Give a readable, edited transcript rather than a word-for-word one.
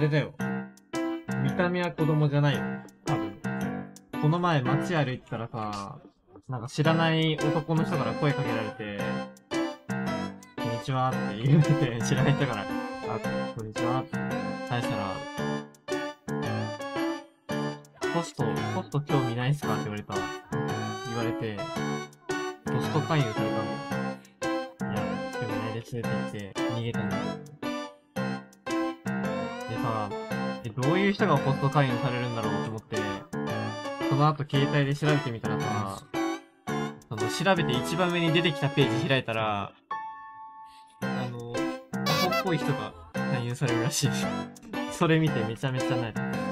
れだよ。見た目は子供じゃないよ。多分。この前街歩いてたらさ、なんか知らない男の人から声かけられて、こんにちはって言われて、知らない人から、あ、こんにちはって返したら、ホスト興味ないっすかって言われて、ホスト勧誘されたの。いや、興味ないですって言って逃げたんだけど。でさ、どういう人がホスト勧誘されるんだろうと思って、その後携帯で調べてみたらさ、その調べて一番上に出てきたページ開いたら、アホっぽい人が勧誘されるらしい。それ見てめちゃめちゃ泣いた。